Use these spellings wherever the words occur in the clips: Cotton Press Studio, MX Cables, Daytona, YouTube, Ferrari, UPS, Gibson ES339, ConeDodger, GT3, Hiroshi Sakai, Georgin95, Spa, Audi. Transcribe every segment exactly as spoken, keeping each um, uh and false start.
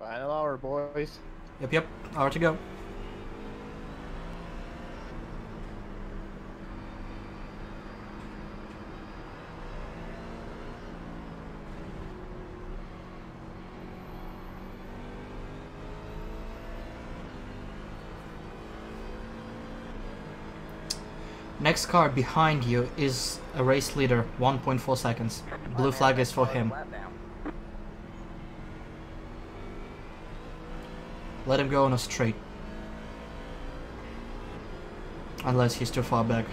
Final hour, boys. Yep, yep. Hour to go. Next car behind you is a race leader, one point four seconds. Blue flag is for him. Let him go on a straight. Unless he's too far back.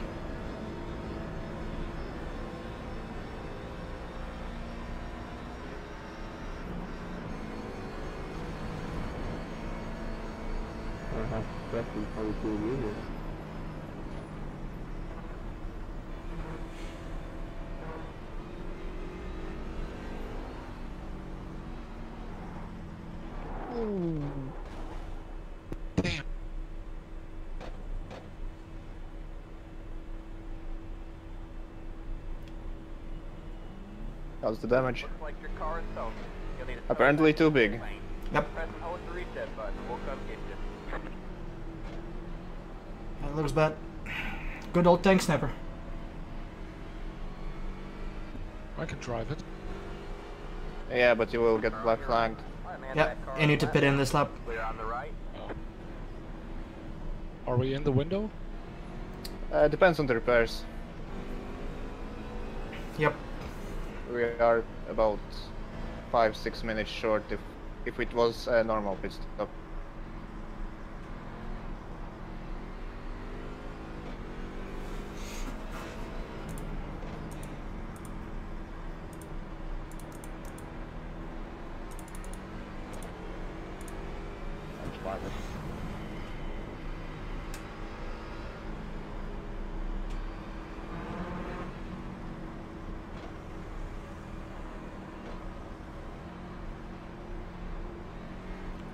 How's the damage? Like your car need apparently too big. Yep. Press O to reach that button. We'll come get you. That looks bad. Good old tank snapper. I can drive it. Yeah, but you will get black flagged. Yep, you need to pit in this lap. We're on the right. Oh. Are we in the window? Uh, depends on the repairs. Yep. We are about five, six minutes short if if it was a normal pit stop.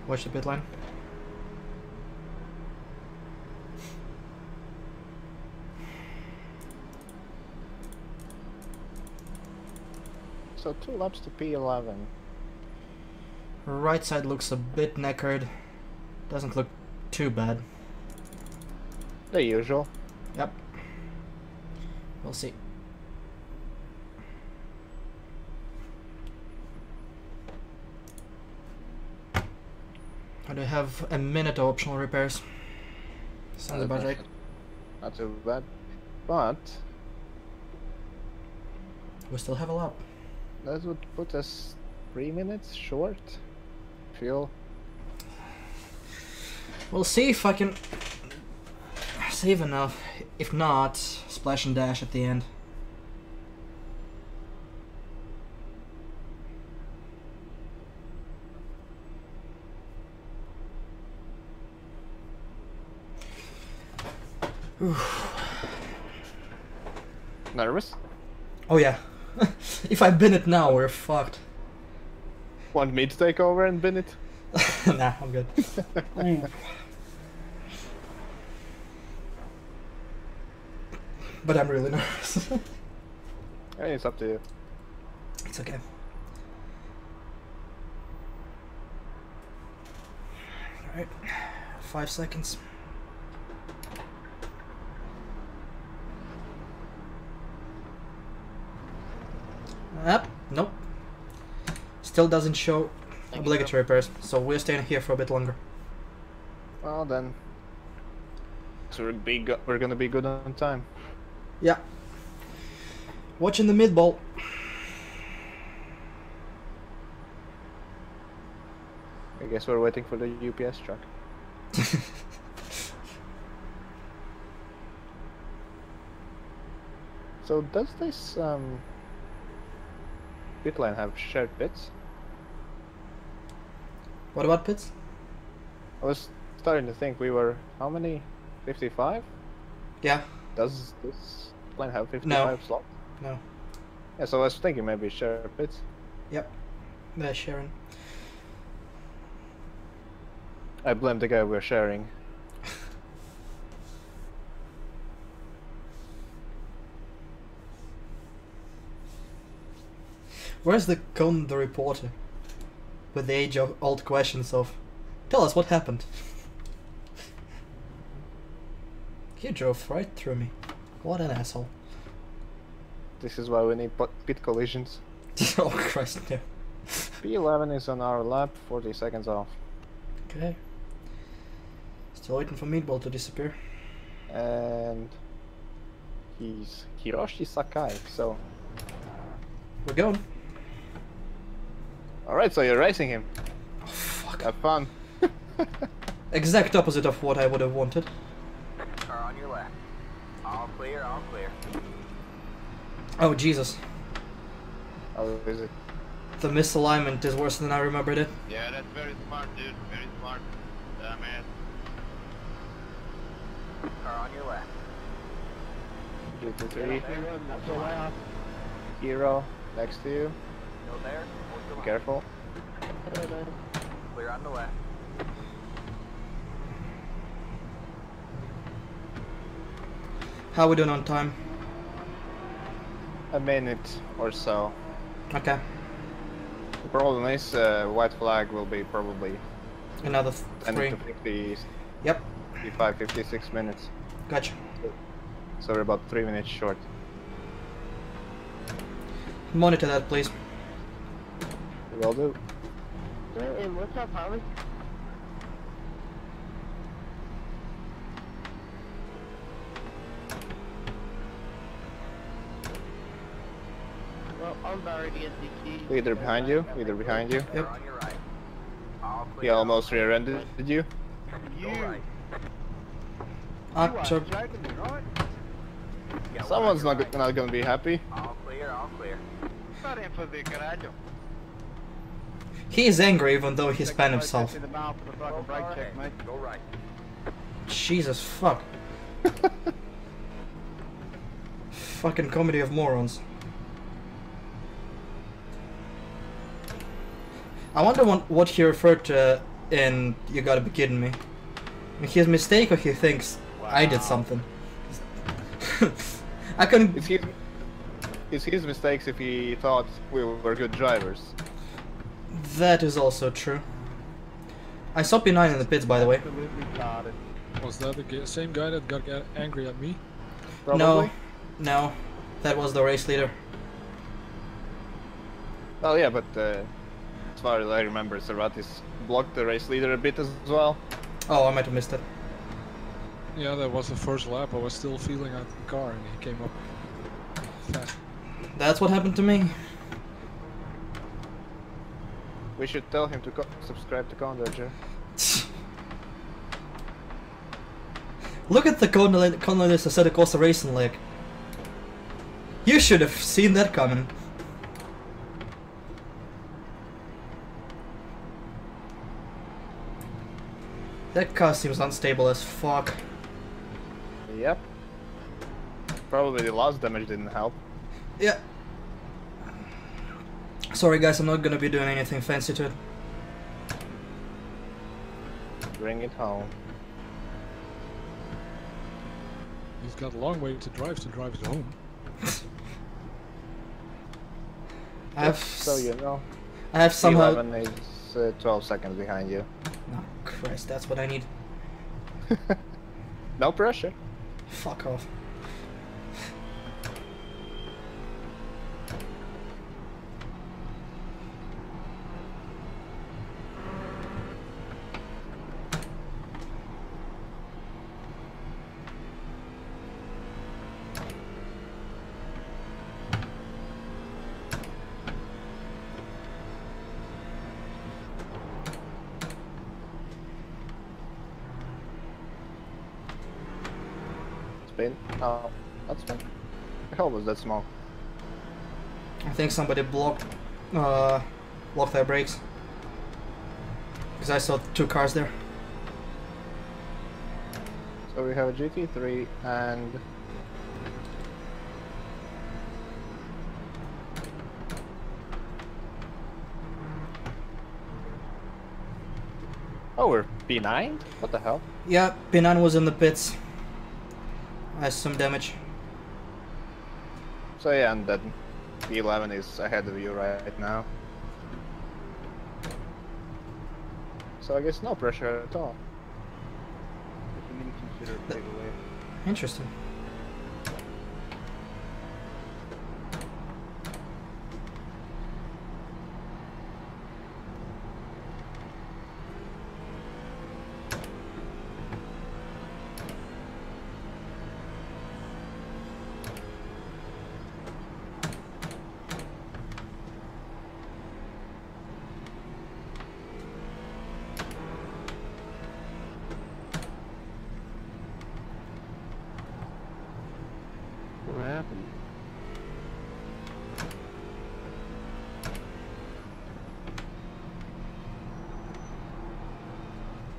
Watch the pit line. So two laps to P eleven. Right side looks a bit knackered. Doesn't look too bad. The usual. Yep. We'll see. I do have a minute of optional repairs. Sounds about right. Not too bad, but we still have a lap. That would put us three minutes short. Fuel. We'll see if I can save enough. If not, splash and dash at the end. Nervous? Oh yeah. If I bin it now, we're fucked. Want me to take over and bin it? Nah, I'm good. But I'm really nervous. Yeah, it's up to you. It's okay. Alright, five seconds. Up? Nope. Still doesn't show obligatory repairs, so we're staying here for a bit longer. Well then, so we're, be go we're gonna be good on time. Yeah. Watching the mid ball. I guess we're waiting for the U P S truck. So does this um. pit line have shared pits? What about pits? I was starting to think we were how many? fifty-five? Yeah. Does this line have fifty-five no. slots? No. Yeah, so I was thinking maybe share pits. Yep. They're sharing. I blame the guy we're sharing. Where's the Cone the reporter? with the age-old questions of, tell us what happened. He drove right through me. What an asshole. This is why we need pit collisions. Oh Christ, no. P eleven is on our lap, forty seconds off. Okay. Still waiting for Meatball to disappear. And... he's Hiroshi Sakai, so... we're going. Alright, so you're racing him. Oh, fuck. Have fun. Exact opposite of what I would have wanted. Car on your left. All clear, all clear. Oh, Jesus. Oh, is it? The misalignment is worse than I remembered it. Yeah, that's very smart, dude. Very smart. Uh, man. Car on your left. Two, two, three. Hero, next to you. Still there. Be careful. Clear on the left. How are we doing on time? A minute or so. Okay. The problem is, uh, white flag will be probably another three. fifty, yep. fifty-five, fifty-six minutes. Gotcha. So we're about three minutes short. Monitor that, please. Will do. Clinton, what's up, Holly? Well, I'm already at the key. Either behind you, either behind you. Yep. He almost rear-ended, did you? You. Up to... someone's not not gonna be happy. All clear, all clear. He is angry even though he's banned himself. Jesus fuck. Fucking comedy of morons. I wonder what he referred to in "You Gotta Be Kidding Me." His mistake, or he thinks, wow, I did something. I couldn't. It's his, it's his mistakes if he thought we were good drivers. That is also true. I saw P nine in the pits, by the way. Was that the same guy that got angry at me? Probably. No, no, that was the race leader. Oh yeah, but uh, as far as I remember, Serratis blocked the race leader a bit as well. Oh, I might have missed it. Yeah, that was the first lap. I was still feeling out the car and he came up fast. That's what happened to me. We should tell him to co subscribe to ConeDodger. Look at the ConeDodger set across the racing lake. You should have seen that coming. That car seems unstable as fuck. Yep. Probably the last damage didn't help. Yeah. Sorry guys, I'm not gonna be doing anything fancy to it. Bring it home. You've got a long way to drive to drive it home. I have, so you know. I have somehow... eleven is uh, twelve seconds behind you. Oh Christ, that's what I need. No pressure. Fuck off. Oh, that's fine. The hell was that smoke? I think somebody blocked, uh, blocked their brakes. Because I saw two cars there. So we have a G T three and... oh, we're P nine? What the hell? Yeah, P nine was in the pits. Has some damage. So yeah, and that P eleven is ahead of you right now. so I guess no pressure at all. It's an inconsiderate takeaway. Interesting.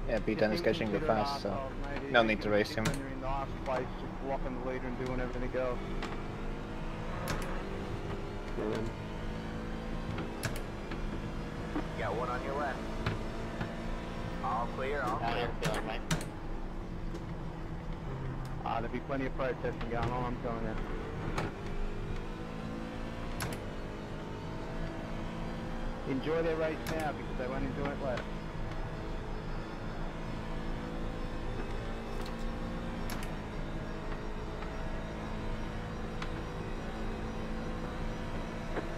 Yeah, P ten is catching the pass, so no need to race him. Got one on your left. All clear, all clear. Ah, there'll be plenty of protesting going on, I'm telling you. Enjoy their race now because they won't enjoy it later.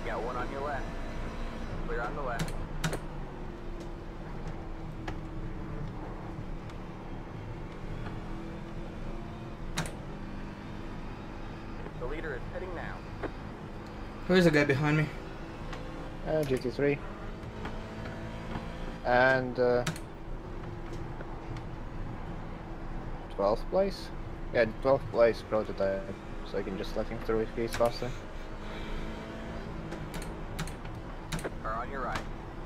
Got one on your left. Clear on the left. The leader is sitting now. Who is the guy behind me? Uh, G T three. And uh, twelfth place? Yeah, twelfth place prototype, so I can just let him through if he's faster. Car on your right.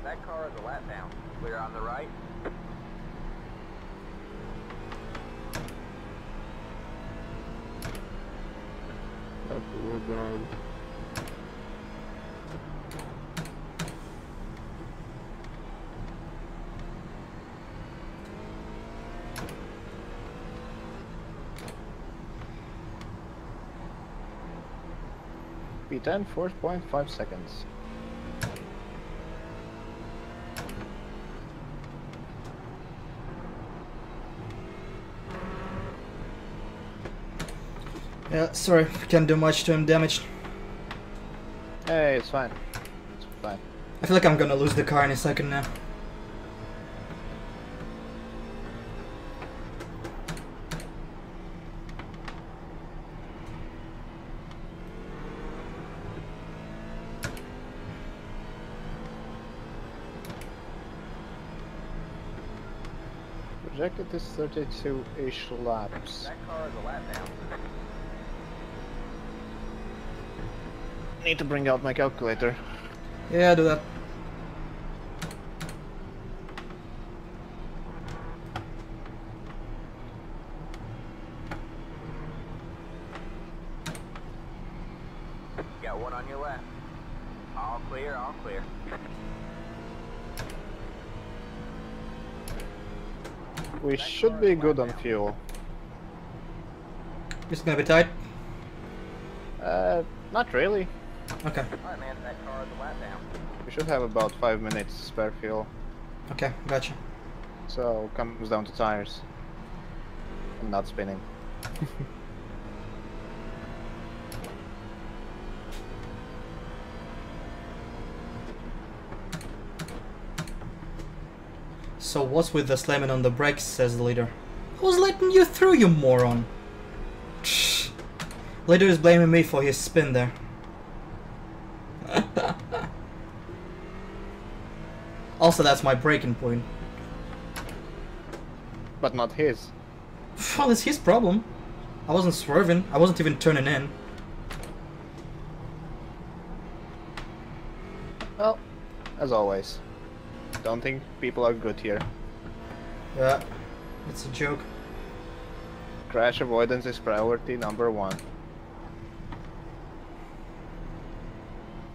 That car is a lap down. Clear on the right. That's a little down. P ten, four point five seconds. Yeah, sorry, can't do much to him, damaged. Hey, it's fine. It's fine. I feel like I'm gonna lose the car in a second now. Projected is thirty-two-ish laps. That car is a lap down. Need to bring out my calculator. Yeah, do that. Got one on your left. All clear, all clear. We should be good on fuel. It's gonna be tight? Uh, not really. Okay. Alright, man, that car is a lap down. We should have about five minutes spare fuel. Okay, gotcha. So, comes down to tires. I'm not spinning. So what's with the slamming on the brakes, says the leader. I was letting you through, you moron. Leader is blaming me for his spin there. Also, that's my breaking point. But not his. Well, it's his problem. I wasn't swerving. I wasn't even turning in. Well, as always. Don't think people are good here. Yeah, it's a joke. Crash avoidance is priority number one.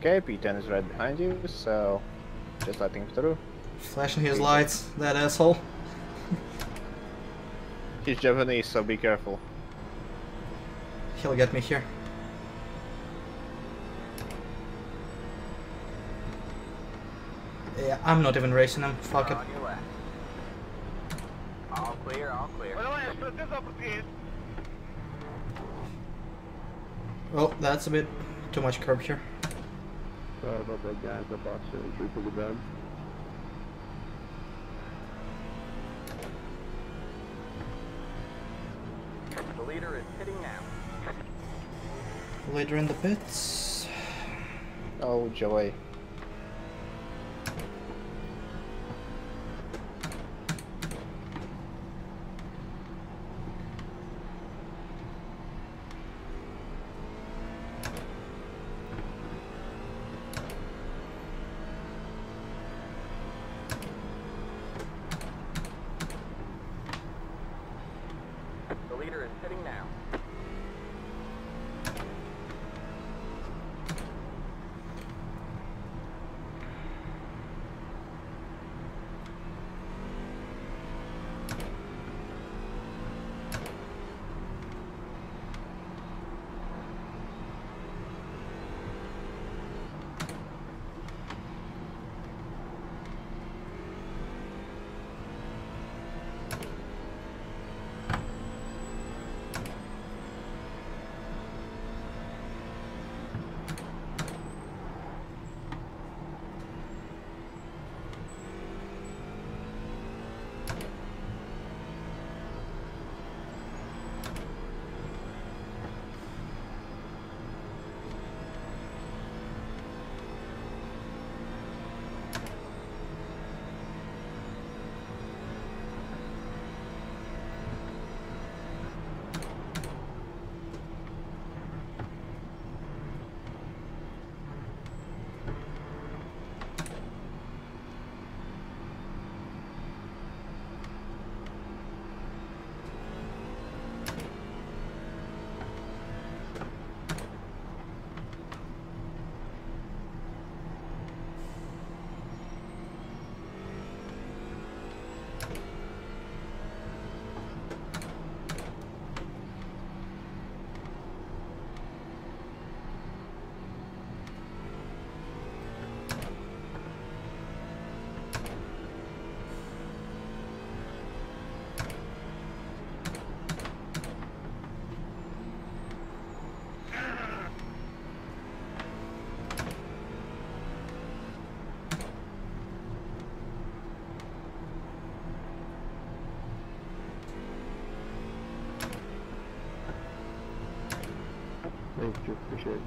Okay, P ten is right behind you, so just let him through. Flashing his lights, that asshole. He's Japanese, so be careful. He'll get me here. Yeah, I'm not even racing him, fuck it. All clear, all clear. Oh, that's a bit too much curb here. Sorry about that, guys. I bought shit entry for the bed. The leader is hitting now. Leader in the pits. Oh, joy. Thank you, appreciate it.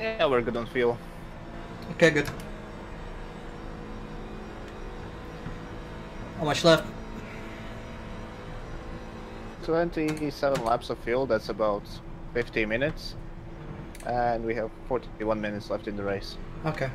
Yeah, we're good on fuel. Okay, good. How much left? twenty-seven laps of fuel, that's about fifty minutes. And we have forty-one minutes left in the race. Okay.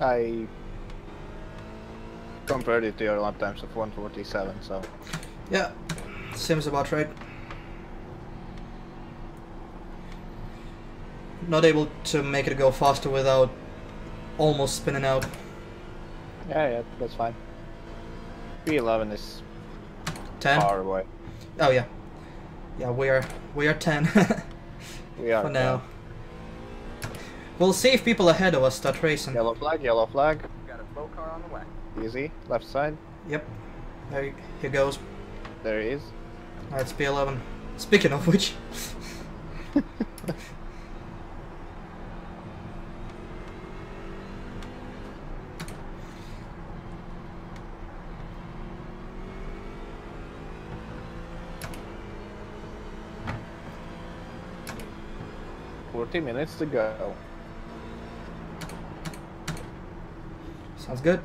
I compared it to your lap times of one forty-seven, so... Yeah, seems about right. Not able to make it go faster without almost spinning out. Yeah, yeah, that's fine. P eleven is ten? Far away. Oh yeah. Yeah, we are, we are ten. We are. For now. Yeah. We'll see if people ahead of us start racing. Yellow flag, yellow flag. Got a bow car on the way. Easy, left side. Yep. There he goes. There he is. That's P eleven. Speaking of which. Forty minutes to go. Sounds good.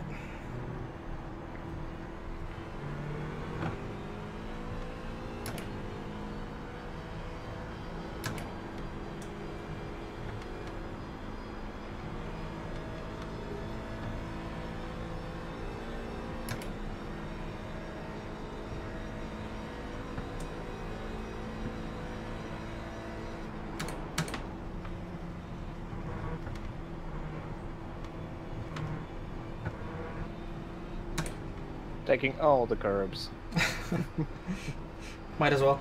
Taking all the curbs. Might as well.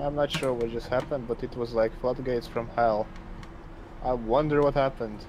I'm not sure what just happened, but it was like floodgates from hell. I wonder what happened.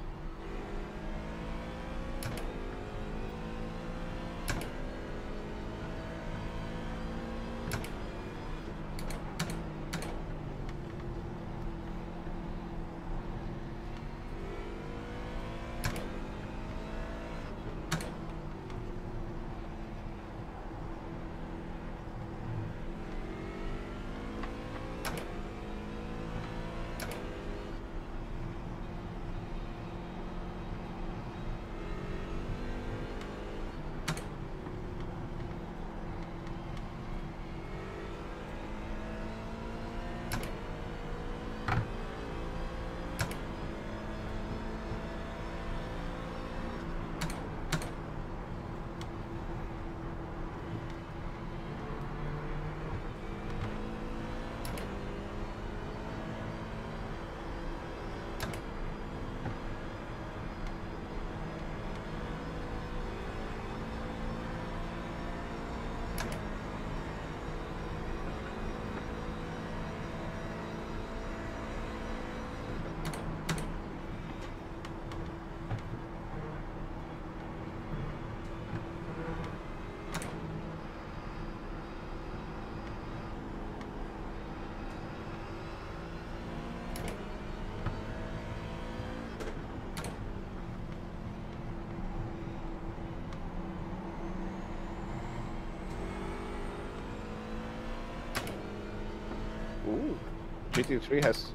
G T three has,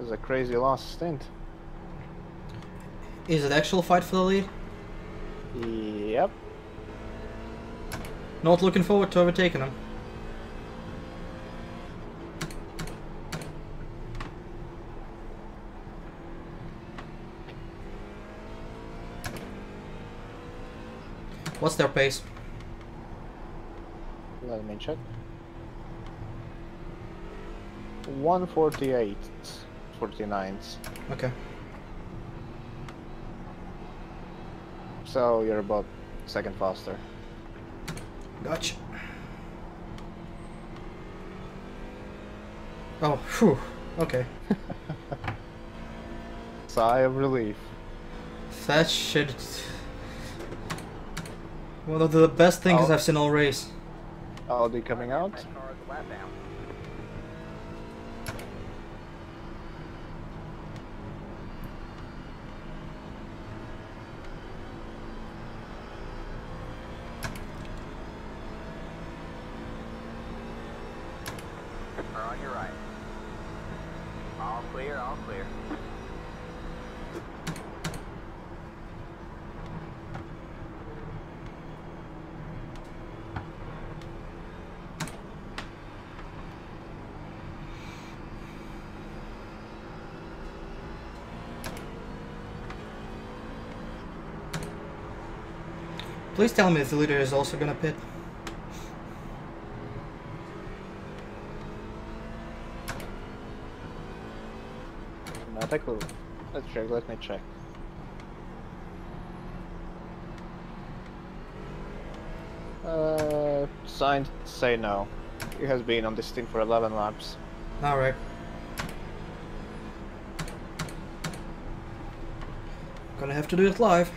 has a crazy last stint. Is it actual fight for the lead? Yep. Not looking forward to overtaking him. What's their pace? Let me check. one forty-eight, forty-nines. Okay. So you're about a second faster. Gotcha. Oh, phew. Okay. Sigh of relief. That shit. One of the best things I'll... I've seen all race. Audi coming out. Please tell me if the leader is also gonna pit. Not a clue. Let's check, let me check. Uh, signed, say no. He has been on this team for eleven laps. Alright. Gonna have to do it live.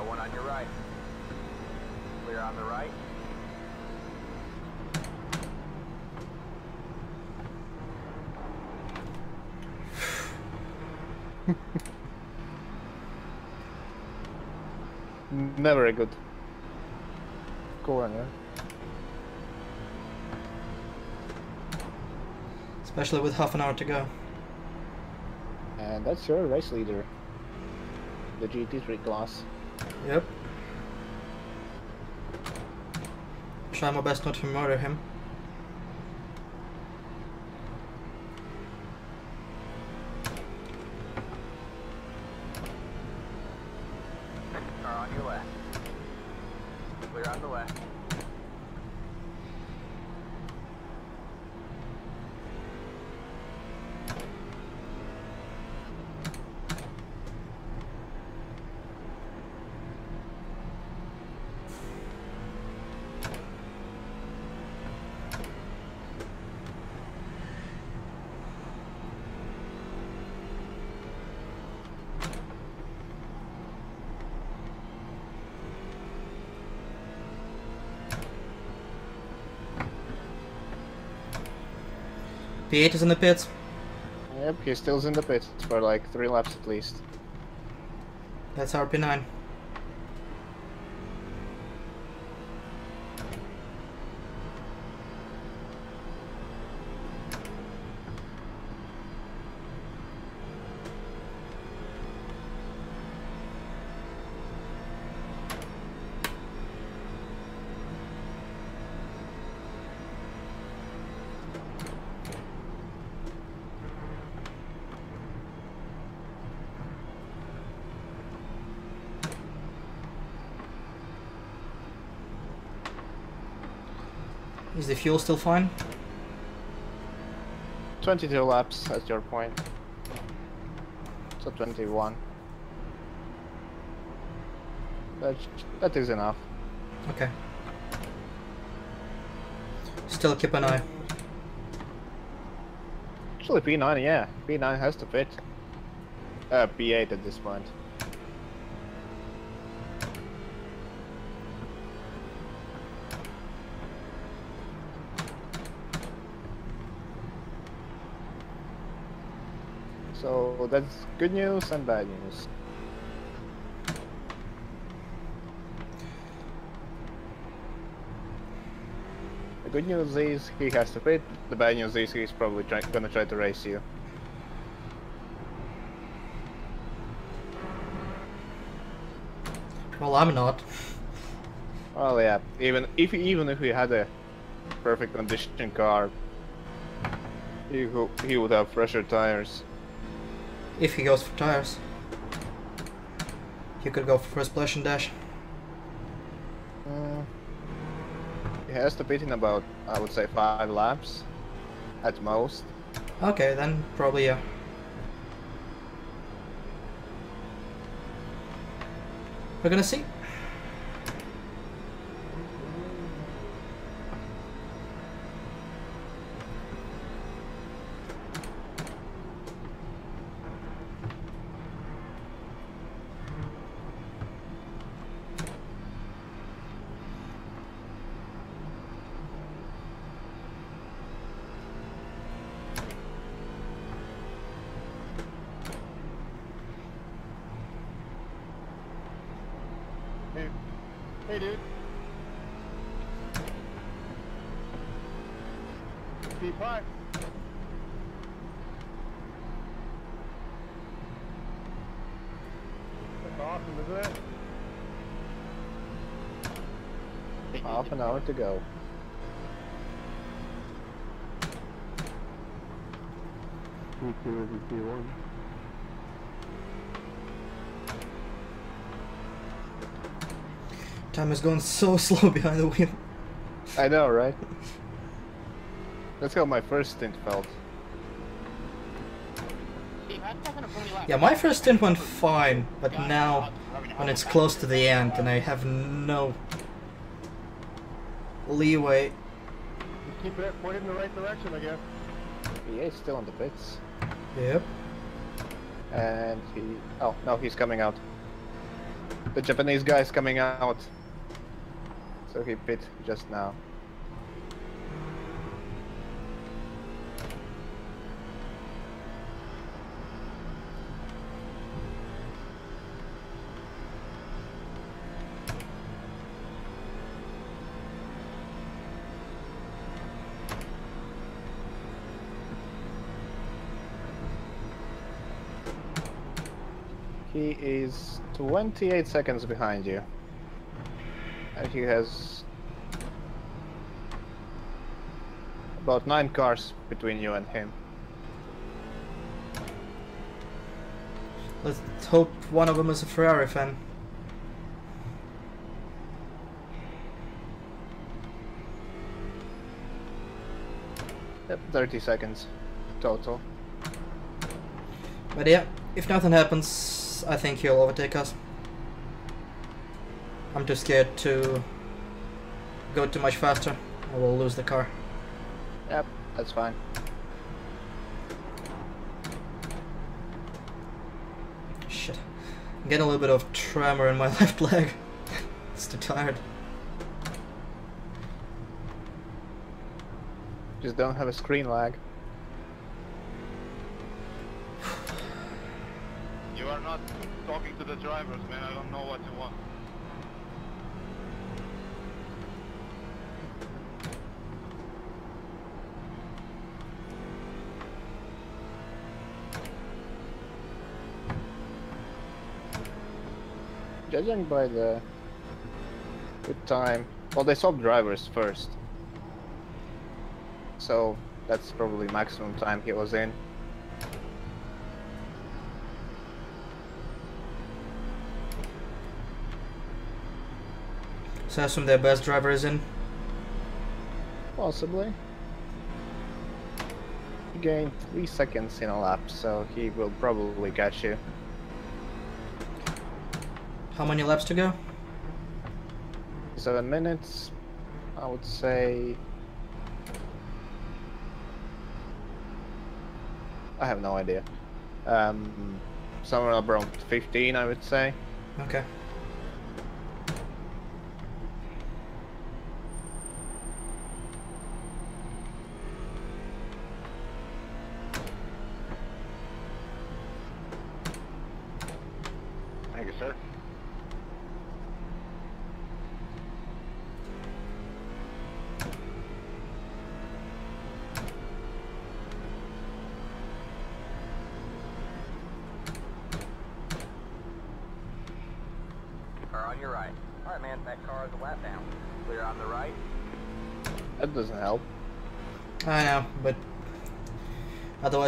Got one on your right. Clear on the right. Never a good corner. Especially with half an hour to go. And that's your race leader. The G T three class. Yep. Try my best not to murder him. P eight is in the pits. Yep, he's still in the pits for like three laps at least. That's our P nine. Is the fuel still fine? twenty-two laps at your point. So twenty-one. That, that is enough. Okay. Still keep an eye. Actually P nine, yeah. P nine has to fit. Uh, P eight at this point. So that's good news and bad news. The good news is he has to pit. The bad news is he's probably try gonna try to race you. Well, I'm not. Well, yeah. Even if even if he had a perfect condition car, he he would have fresher tires. If he goes for tires, he could go for first splash and dash. Uh, he has to beat in about, I would say, five laps at most. Okay, then probably yeah. We're gonna see. Hey dude. P five. That's awesome, isn't it? Half an hour to go. P two and P one. Time is going so slow behind the wheel. I know, right? That's how my first stint felt. Yeah, my first stint went fine, but now, when it's close to the end and I have no leeway. Keep it pointed in the right direction, I guess. Yeah, he's still on the pits. Yep. And he... oh, no, he's coming out. The Japanese guy is coming out. So he pit just now. He is twenty-eight seconds behind you. And he has about nine cars between you and him. Let's hope one of them is a Ferrari fan. Yep, thirty seconds total. But yeah, if nothing happens, I think he'll overtake us. I'm too scared to go too much faster. I will lose the car. Yep, that's fine. Shit. I'm getting a little bit of tremor in my left leg. It's too tired. Just don't have a screen lag. Talking to the drivers, man, I don't know what you want. Judging by the good time, well, they stopped drivers first, so that's probably maximum time he was in. So I assume their best driver is in? Possibly. He gained three seconds in a lap, so he will probably catch you. How many laps to go? Seven minutes. I would say... I have no idea. Um, somewhere around fifteen, I would say. Okay.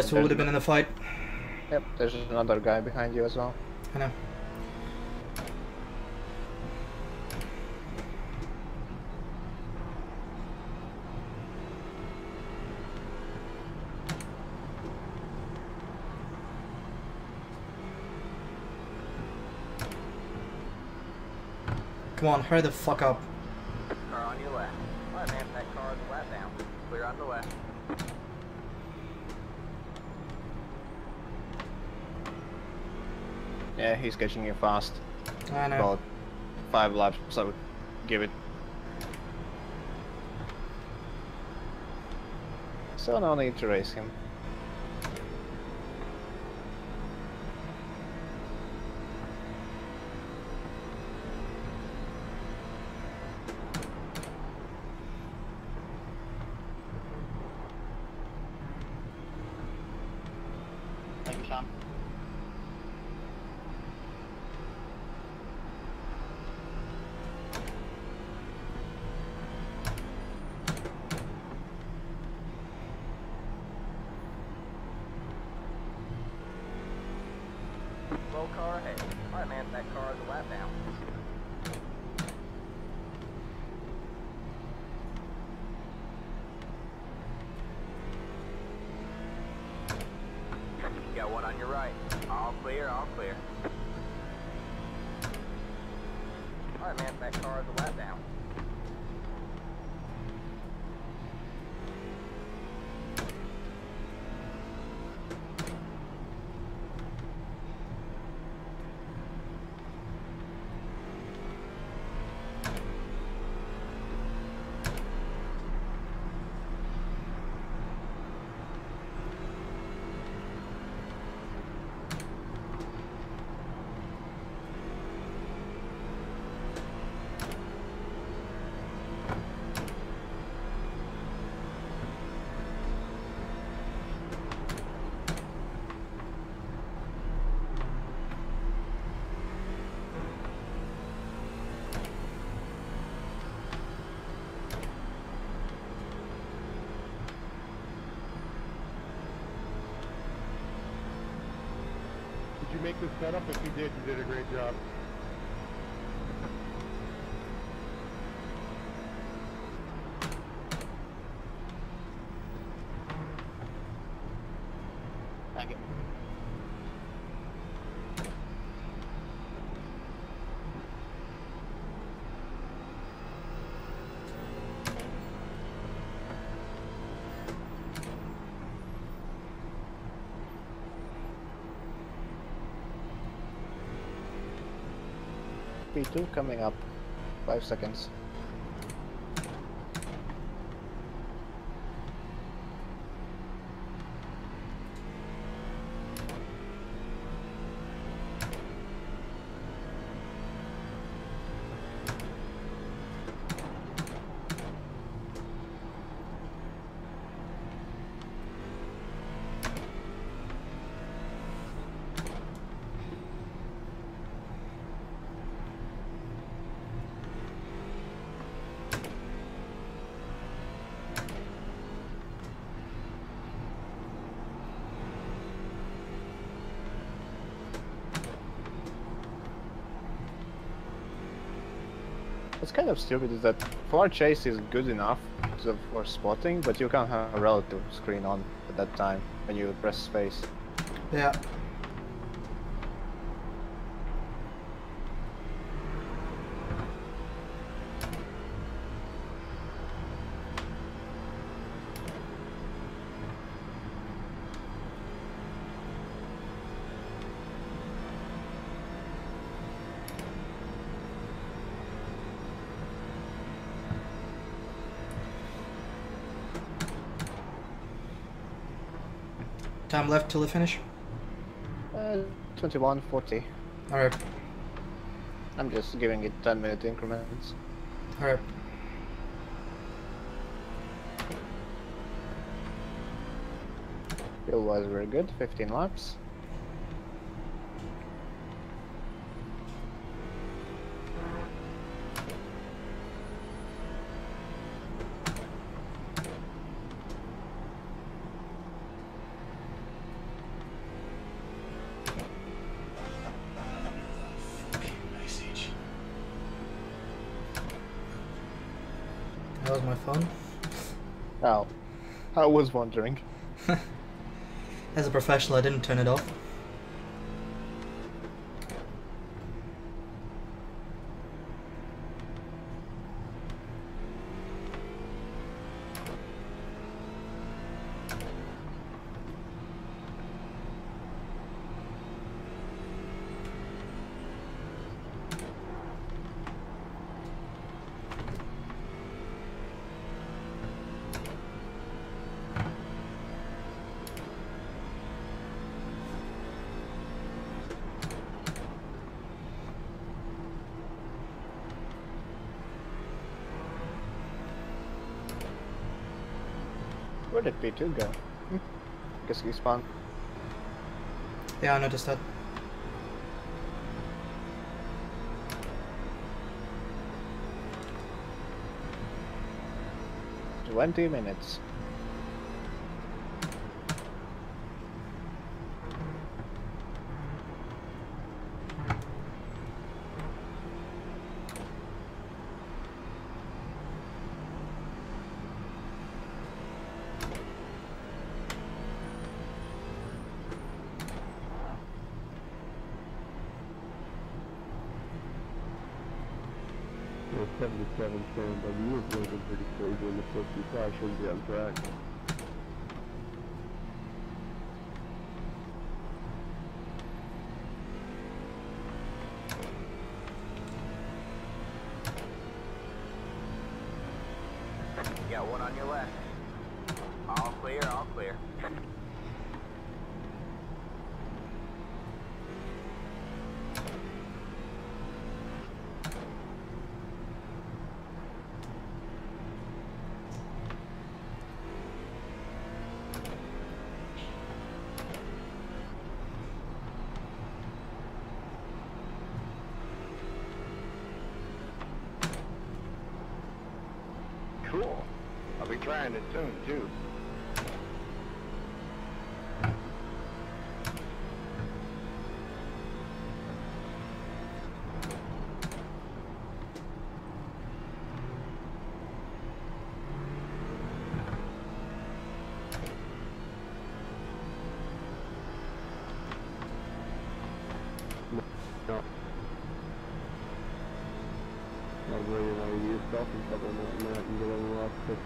So we would have been in the fight. Yep, there's another guy behind you as well. I know. Come on, hurry the fuck up. Car on your left. Alright, man, that car is the left down. Clear on the left. Yeah, he's catching you fast. I know. About five laps, I would give it. So no need to race him. make this setup? If you did, you did a great job. P two coming up, five seconds. What's kind of stupid is that far chase is good enough for spotting, but you can't have a relative screen on at that time when you press space. Yeah. Time left till the finish? Uh, twenty-one forty. Alright. I'm just giving it ten minute increments. Alright. Fuel was very good, fifteen laps. Oh, I was wondering. As a professional, I didn't turn it off. Where did P two go? Hmm. I guess he spawned. Yeah, I noticed that. twenty minutes. seventy-seven stand, but we were moving pretty crazy in the fifty-five, shouldn't be on track. You got one on your left. All clear, all clear. Cool. I'll be trying it soon, too.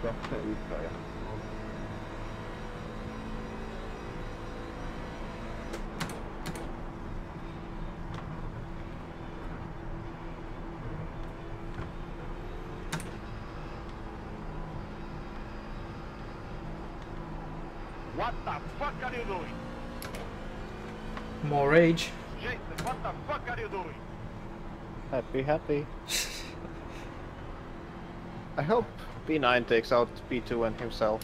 definitely fair. What the fuck are you doing? More rage. Jason, what the fuck are you doing? Happy, happy. I hope B nine takes out B two and himself.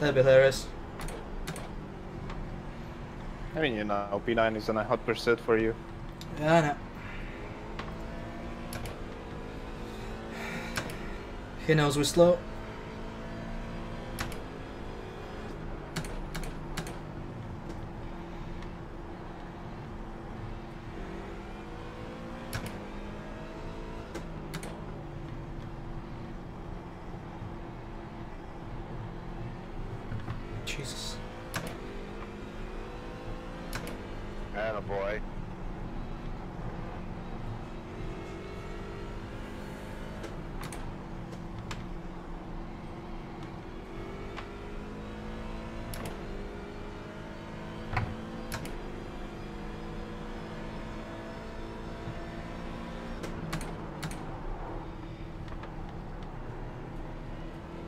That'd be hilarious. I mean, you know, B nine is on a hot pursuit for you. Yeah, I know. He knows we're slow. Jesus. Atta boy.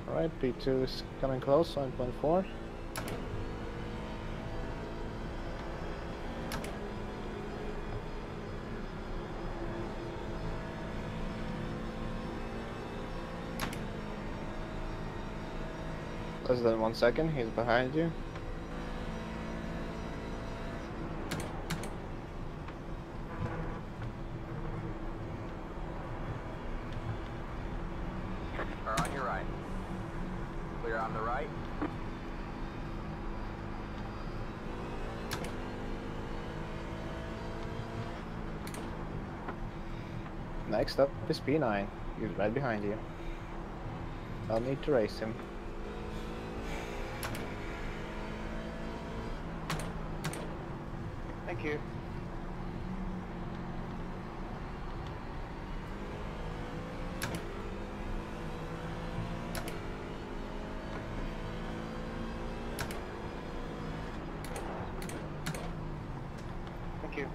All right, P two is coming close, nine point four. Less than one second, he's behind you. Are on your right. Clear on the right. Next up is P nine. He's right behind you. I'll need to race him. Thank you. Thank you.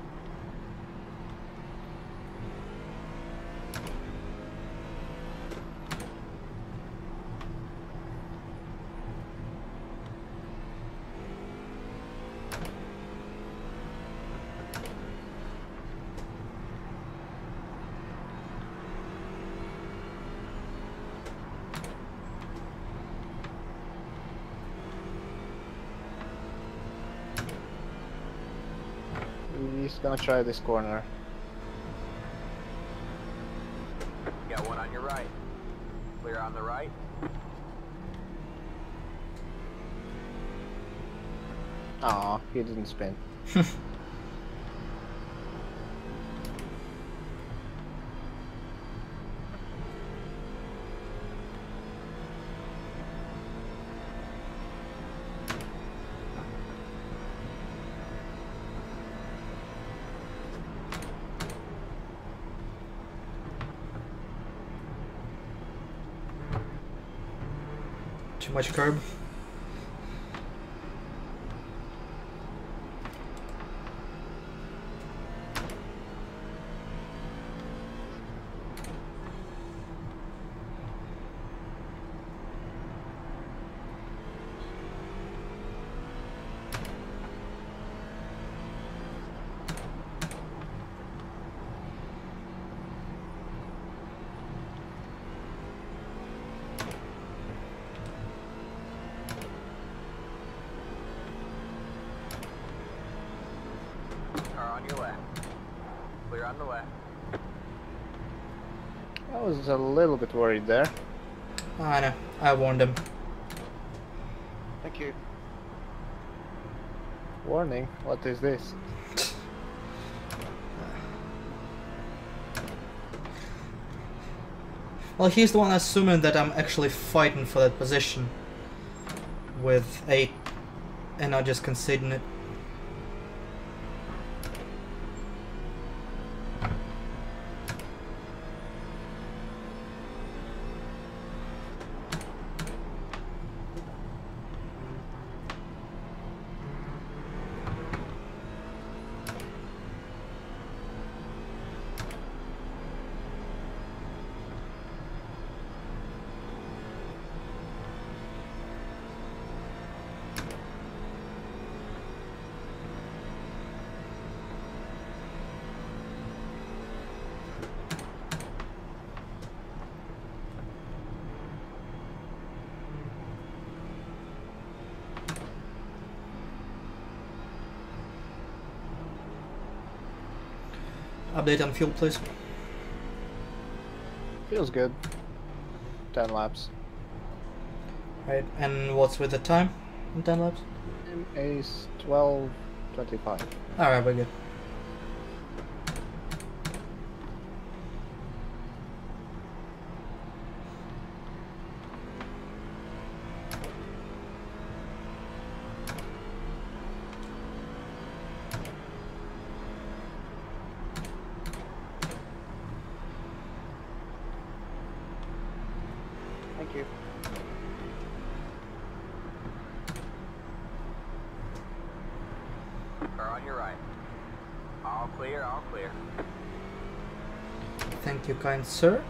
He's gonna try this corner. Got one on your right. Clear on the right. Aw, he didn't spin. Too much curb. Clear on the way. I was a little bit worried there. I know. I warned him. Thank you. Warning? What is this? Well, he's the one assuming that I'm actually fighting for that position with eight and not just conceding it. Update on fuel, please. Feels good. ten laps. Right, and what's with the time in ten laps? Is twelve twenty-five. Alright, we're good. Kind sir.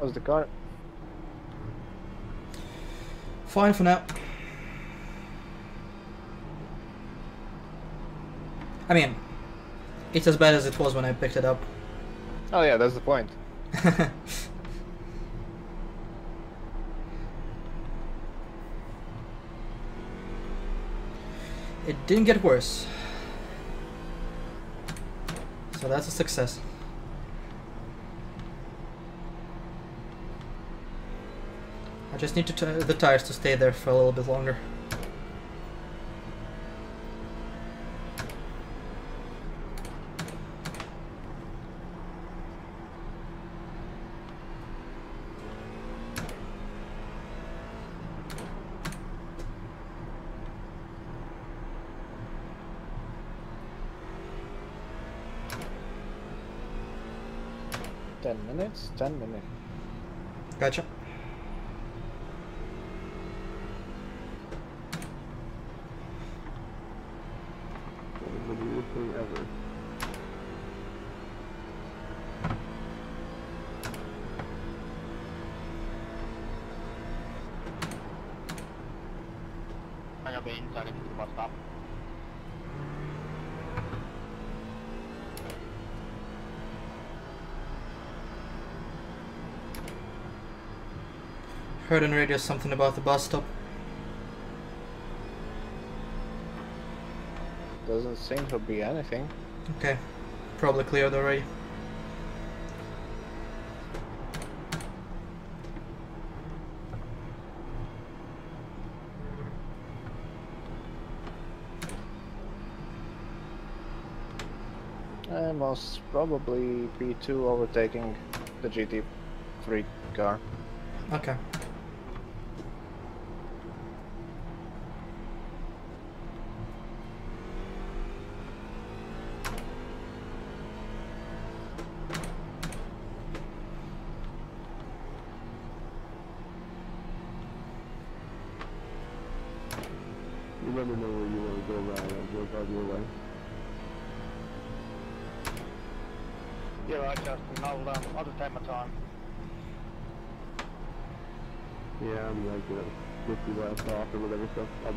How's the car? Fine for now. I mean, it's as bad as it was when I picked it up. Oh yeah, that's the point. It didn't get worse. So that's a success. I just need to t the tires to stay there for a little bit longer. Ten minutes? Ten minutes. Gotcha. Heard on radio something about the bus stop. Doesn't seem to be anything. Okay, probably cleared already. I must probably be too overtaking the G T three car. Okay.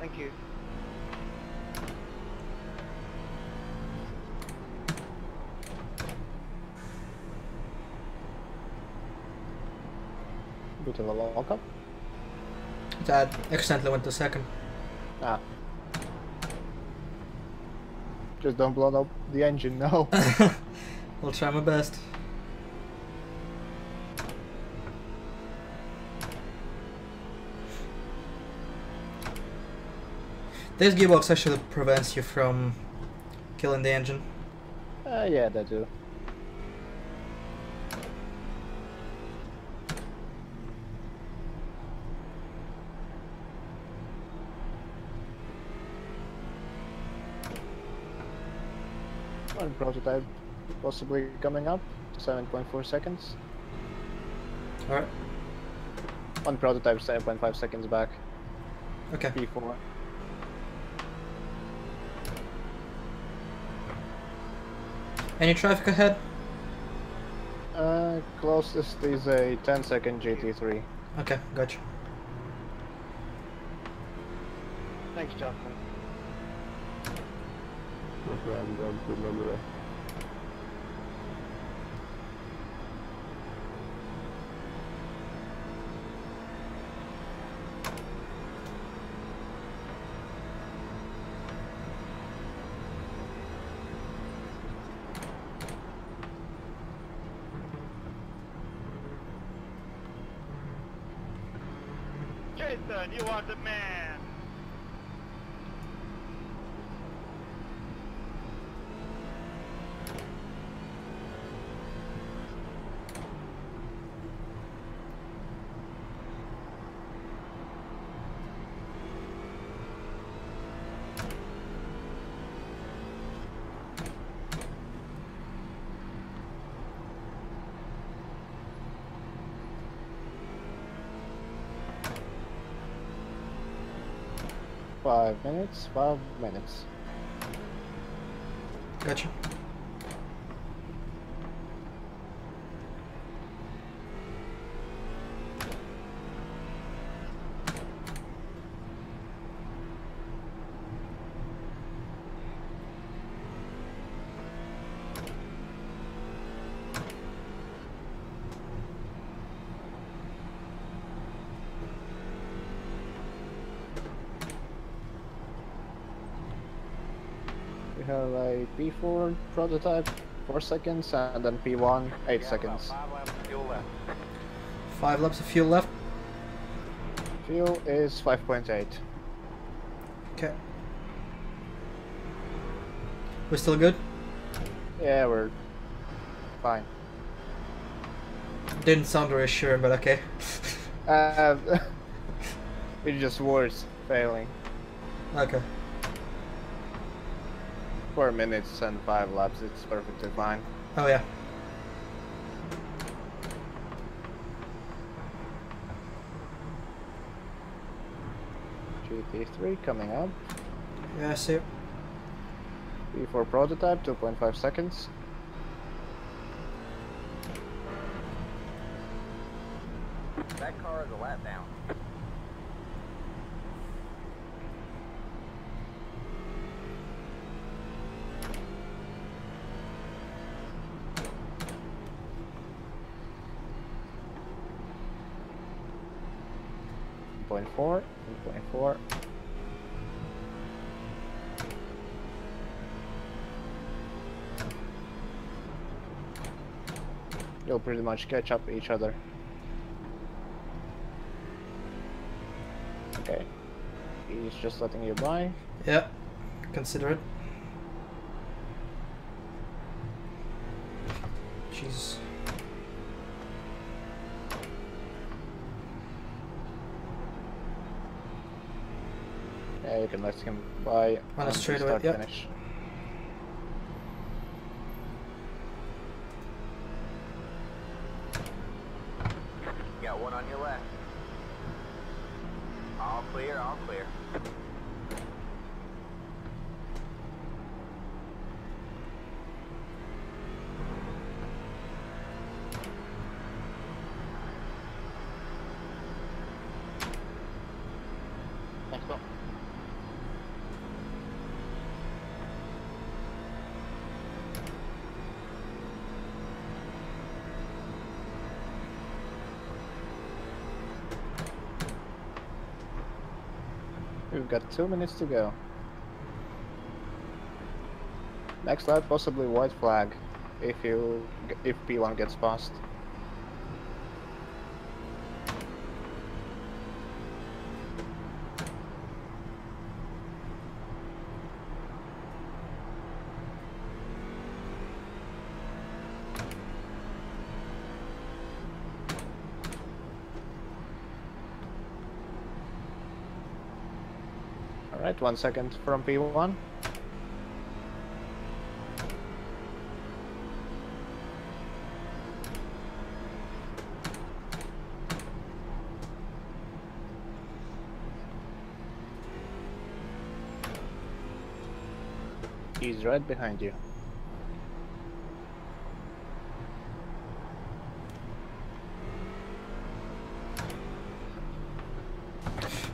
Thank you. Go to the lockup? That accidentally went to second. Ah. Just don't blow up the engine, no. I'll try my best. This gearbox actually prevents you from killing the engine. Uh, yeah, they do. One prototype possibly coming up, seven point four seconds. Alright. One prototype, seven point five seconds back. Okay. P four. Any traffic ahead? Uh, closest is a ten second G T three. Okay, gotcha. Thanks, Jonathan. Okay, I'm going to remember that. Jason, you are the man! Five minutes, five minutes. Gotcha. P four prototype, four seconds, and then P one, eight seconds. five laps of fuel left. Fuel is five point eight. Okay. We're still good? Yeah, we're fine. Didn't sound reassuring, but okay. uh, it's just words failing. Okay. Four minutes and five laps, it's perfectly fine. Oh yeah. G T three coming up. Yeah, I see it. P four prototype, two point five seconds. That car is a lap down. Four, point four. You'll pretty much catch up each other. Okay. He's just letting you by. Yeah. Consider it. Jeez. You can let him by on a straightaway, yeah. Finish. Got one on your left. All clear, all clear. got two minutes to go. Next lap, possibly white flag, if you if P one gets past. All right, one second from P one. He's right behind you.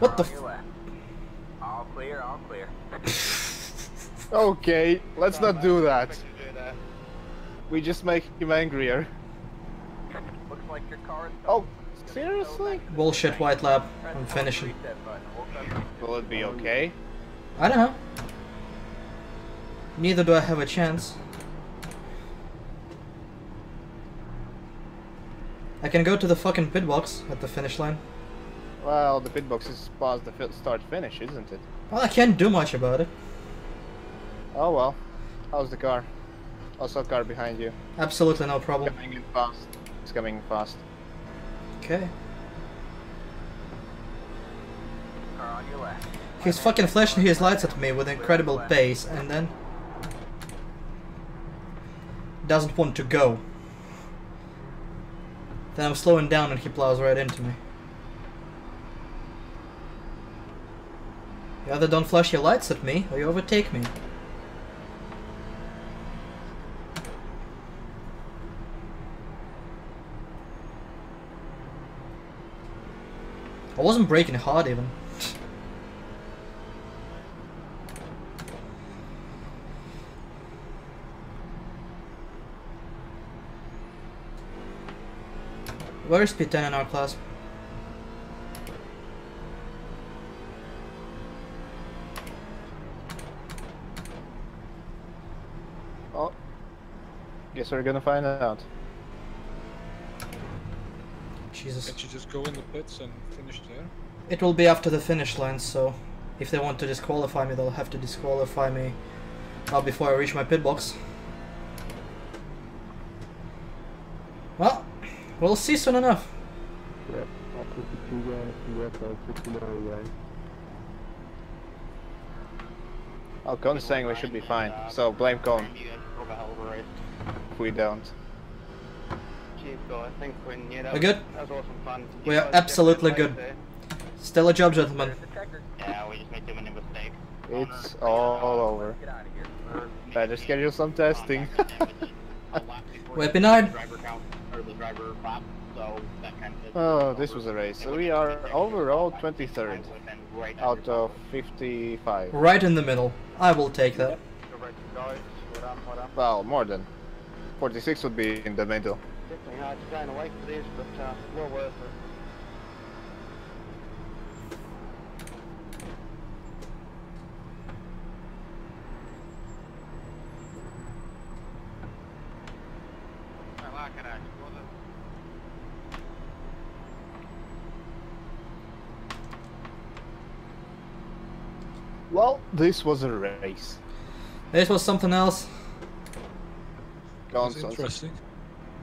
What the f- All clear, all clear. Okay, let's not do that. We just make him angrier. Looks like your car is oh, seriously? Bullshit, white lab. I'm finishing. Will it be okay? I don't know. Neither do I have a chance. I can go to the fucking pit box at the finish line. Well, the pit box is past the start finish, isn't it? Well, I can't do much about it. Oh well. How's the car? Also, car behind you. Absolutely no problem. It's coming in fast. It's coming fast. Okay. Car on your left. He's fucking flashing his lights at me with incredible pace, and then doesn't want to go. Then I'm slowing down and he plows right into me. You either don't flash your lights at me or you overtake me. I wasn't braking hard even. Where is P ten in our class? Oh, guess we're gonna find out. Jesus. Can't you just go in the pits and finish there? It will be after the finish line, so if they want to disqualify me, they'll have to disqualify me uh, before I reach my pit box. Well. We'll see soon enough. Oh, Cone's saying we should be fine, so blame Cone. If we don't. We're good? We are absolutely good. Still a job, gentlemen. It's all over. Better schedule some testing. We're Pinard. Driver prop, so that kind of oh, this was a race. So we are overall twenty-third out of fifty-five. Right in the middle. I will take that. Well, more than forty-six would be in the middle. Definitely hard to find a way for this, but uh, well worth it. Well, this was a race. This was something else. Cones interesting.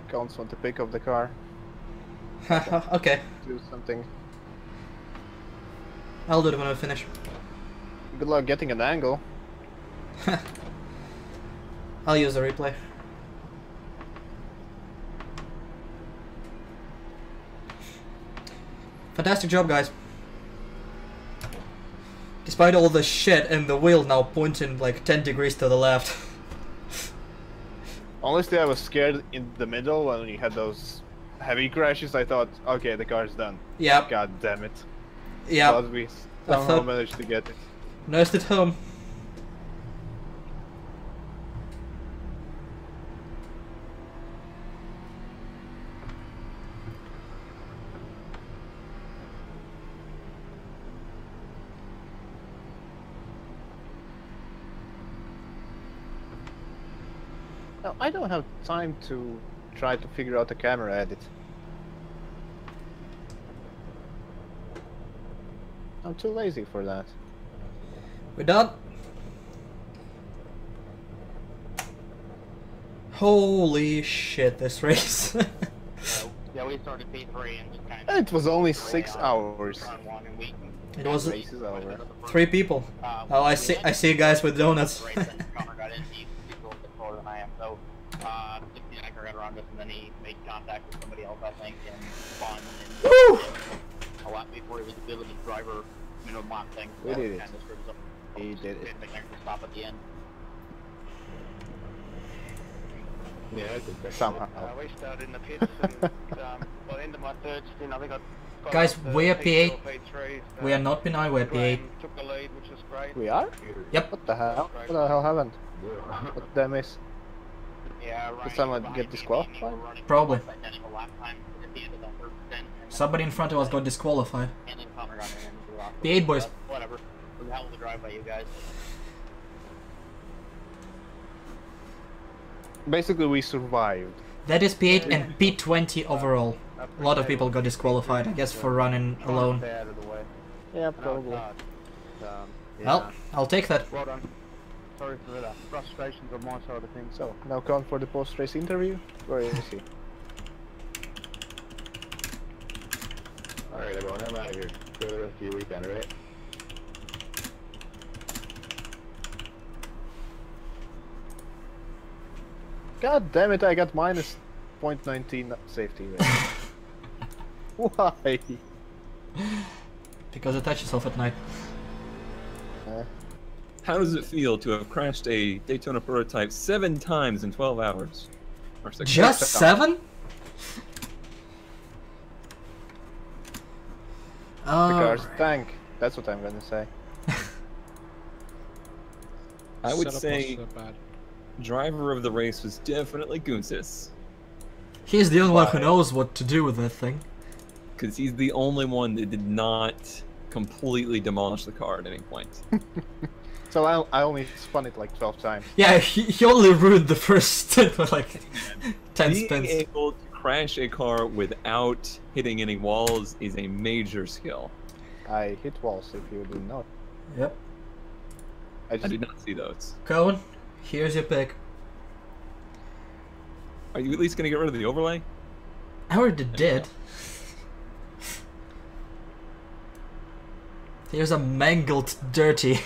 Cones want to pick up the car. Okay. Do something. I'll do it when I finish. Good luck getting an angle. I'll use the replay. Fantastic job, guys. Despite all the shit and the wheel now pointing like ten degrees to the left. Honestly, I was scared in the middle when you had those heavy crashes. I thought, okay, the car's done. Yeah. God damn it. Yeah. But we somehow thought... managed to get it. Nursed it home. Now, I don't have time to try to figure out a camera edit. I'm too lazy for that. We're done. Holy shit, this race. Yeah, we started P three and just kind of... It was only six hours. It was three people. Uh, oh, I see. I see guys with donuts. Woo! A lot before he was a village driver, you know, mom thing. We did it. He did it. Stop at the end. Yeah, I did that somehow. I wasted out in the pits, and um, by the end of my third stint, I think I. Guys, we're P eight. We are not P nine, we're P eight. We are? Yep. What the hell? What the hell happened? What the miss? Did someone get disqualified? Probably. Somebody in front of us got disqualified. P eight boys. Whatever. Who the hell was the drive by you guys? Basically, we survived. That is P eight and P twenty overall. A lot of people got disqualified, I guess, for running alone. Yeah, probably. Well, I'll take that. Well done. Sorry for the frustrations on my side of things. So, now count for the post-race interview. Where is he? Alright everyone, I'm out of here. Go to the rest of your weekend, alright? God damn it, I got minus point one nine safety rate. Why? Because attach yourself at night. Uh, How does it feel to have crashed a Daytona prototype seven times in twelve hours? Or six Just six seven? The car's tank. That's what I'm gonna say. I would say driver of the race was definitely Goonsis. He's the only Why? one who knows what to do with that thing. Because he's the only one that did not completely demolish the car at any point. So I, I only spun it like twelve times. Yeah, he, he only ruined the first stint with like ten Being spins. Being able to crash a car without hitting any walls is a major skill. I hit walls, if you didn't know. Yep. I, just... I did not see those. Cone, here's your pick. Are you at least going to get rid of the overlay? I already did. Here's a mangled, dirty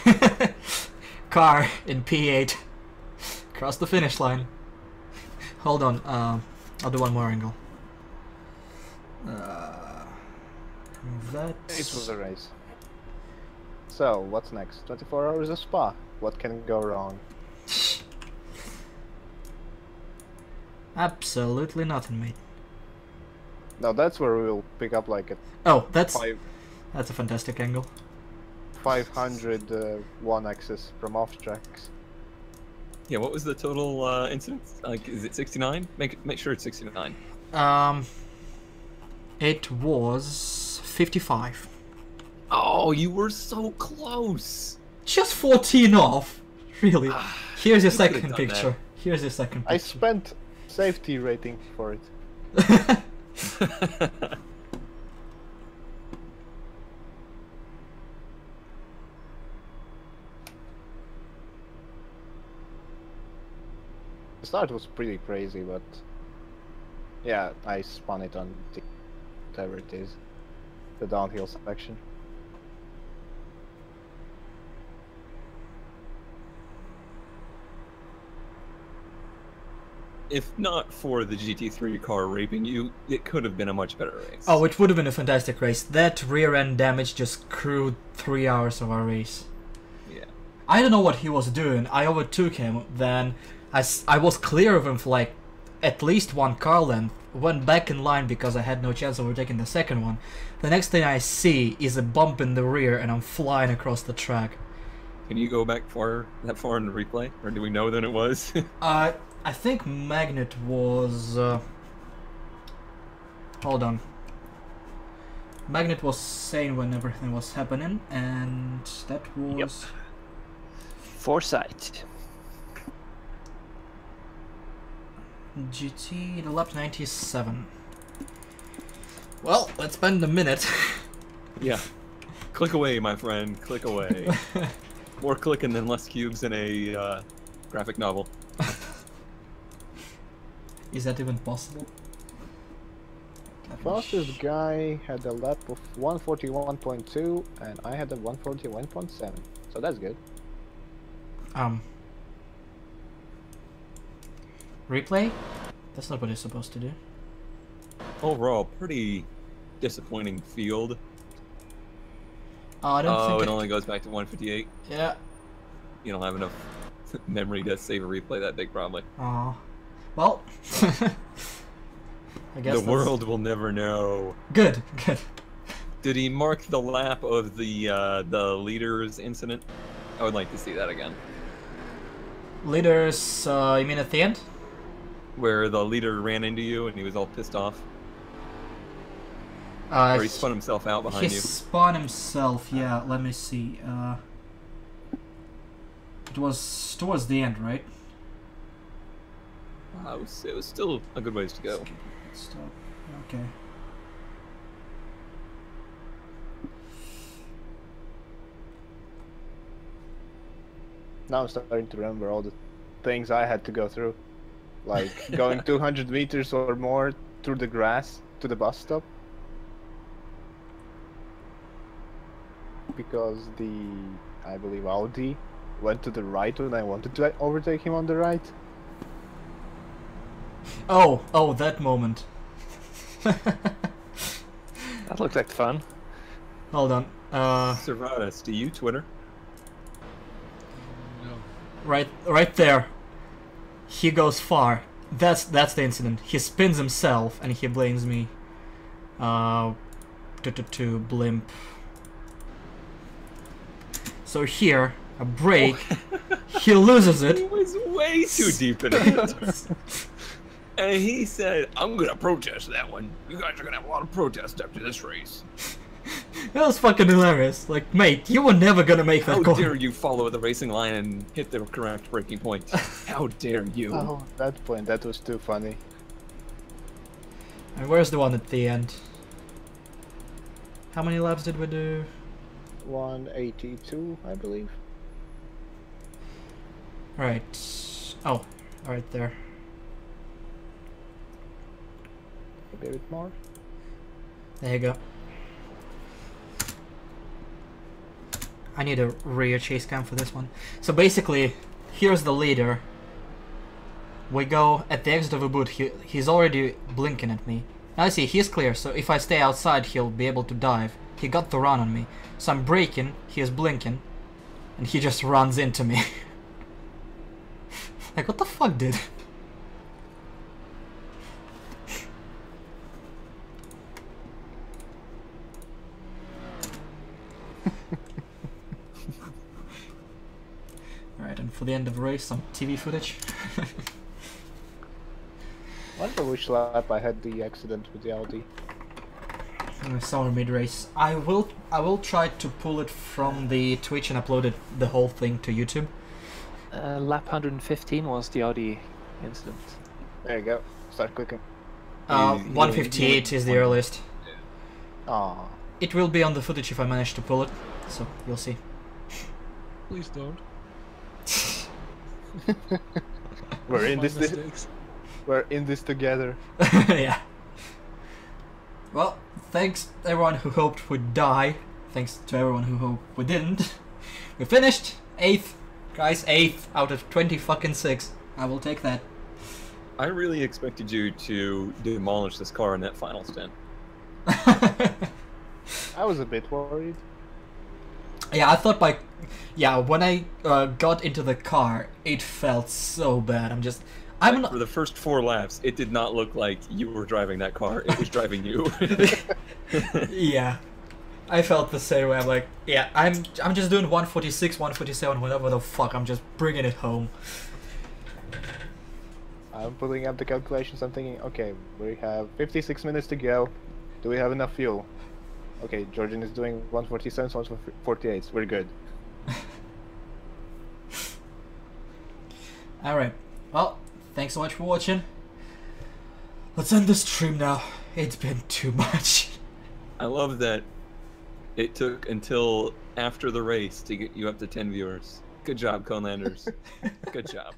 car in P eight. Cross the finish line. Hold on, uh, I'll do one more angle. Uh, that's... It was a race. So, what's next? twenty-four hours of Spa. What can go wrong? Absolutely nothing, mate. Now that's where we'll pick up like a... Oh, that's... Five... That's a fantastic angle. five hundred uh, one axis from off tracks. Yeah, what was the total uh, incidence? Like, is it sixty-nine? Make make sure it's sixty-nine. Um, it was fifty-five. Oh, you were so close. Just fourteen off, really. Here's your second picture. That. Here's your second picture. I spent safety rating for it. The start was pretty crazy, but yeah, I spun it on the, whatever it is, the downhill section. If not for the G T three car raping you, it could have been a much better race. Oh, it would have been a fantastic race. That rear end damage just crewed three hours of our race. Yeah. I don't know what he was doing. I overtook him, then... As I was clear of him for like at least one car length, went back in line because I had no chance of overtaking the second one. The next thing I see is a bump in the rear and I'm flying across the track. Can you go back far that far in the replay? Or do we know that it was? uh, I think Magnet was... Uh, hold on. Magnet was sane when everything was happening and that was... Yep. Foresight. G T to lap ninety-seven. Well, it's been a minute. Yeah. Click away, my friend. Click away. More clicking than less cubes in a uh, graphic novel. Is that even possible? Fastest guy had a lap of one forty-one point two, and I had a one forty-one point seven. So that's good. Um. Replay? That's not what it's supposed to do. Overall, pretty disappointing field. Oh, I don't oh, think it, it only goes back to one fifty-eight. Yeah. You don't have enough memory to save a replay that big, probably. Oh. Well. I guess the that's... world will never know. Good, good. Did he mark the lap of the uh, the leaders incident? I would like to see that again. Leaders, uh, you mean at the end? Where the leader ran into you and he was all pissed off? Uh, or he spun himself out behind he you? He spun himself, yeah, let me see. Uh, it was towards the end, right? Uh, it, was, it was still a good ways to go. Stop. Okay. Now I'm starting to remember all the things I had to go through. Like going two hundred meters or more through the grass to the bus stop. Because the, I believe, Audi went to the right when I wanted to overtake him on the right. Oh, oh, that moment. That looked like fun. Hold on. Uh, Servatus, do you Twitter? No. Right, right there. He goes far. That's that's the incident. He spins himself and he blames me. Uh, to to to blimp. So here, a break. He loses it. He was way too deep in it. And he said, I'm gonna protest that one. You guys are gonna have a lot of protests after this race. That was fucking hilarious. Like, mate, you were never gonna make that call. How dare you follow the racing line and hit the correct breaking point. How dare you. Oh, at that point, that was too funny. And where's the one at the end? How many laps did we do? one eighty-two, I believe. Right. Oh, right there. A bit more. There you go. I need a rear chase cam for this one. So basically, here's the leader. We go at the exit of a boot. He, he's already blinking at me. Now I see he's clear, so if I stay outside, he'll be able to dive. He got the run on me. So I'm braking, he is blinking, and he just runs into me. Like, what the fuck, dude? Alright, and for the end of the race, some T V footage. Wonder which lap I had the accident with the Audi. Somewhere mid-race. I will I will try to pull it from the Twitch and upload it, the whole thing, to YouTube. Uh, lap one fifteen was the Audi incident. There you go. Start clicking. Uh, one fifty-eight is the earliest. Oh. It will be on the footage if I manage to pull it, so you'll see. Please don't. We're in this. Mistakes. We're in this together. Yeah. Well, thanks everyone who hoped we'd die. Thanks to everyone who hoped we didn't. We finished eighth, guys. Eighth out of twenty fucking six. I will take that. I really expected you to demolish this car in that final stint. I was a bit worried. Yeah, I thought by, yeah, when I uh, got into the car, it felt so bad. I'm just, I'm like, not... For the first four laps, it did not look like you were driving that car. It was driving you. Yeah, I felt the same way. I'm like, yeah, I'm, I'm just doing one forty-six, one forty-seven, whatever the fuck. I'm just bringing it home. I'm pulling up the calculations. I'm thinking, okay, we have fifty-six minutes to go. Do we have enough fuel? Okay, Georgin is doing one forty-seven, one forty-eight. We're good. Alright, well, thanks so much for watching. Let's end the stream now. It's been too much. I love that it took until after the race to get you up to ten viewers. Good job, Conlanders. Good job.